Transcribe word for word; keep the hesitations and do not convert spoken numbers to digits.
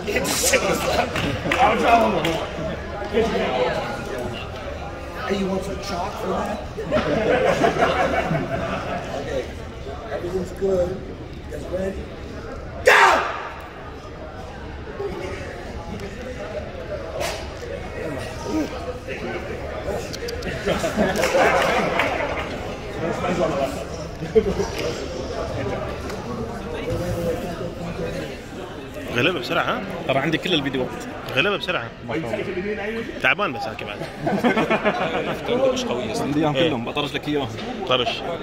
I did this shit. I was all on the horn. You want some chalk for that? Okay. Everything's good. You guys ready? Go! غلبة بسرعة. ترى عندي كل الفيديوهات. غلبة بسرعة. تعبان بس هاكي بعد. عندي اياهم كلهم بطرش لك اياهم. طرش.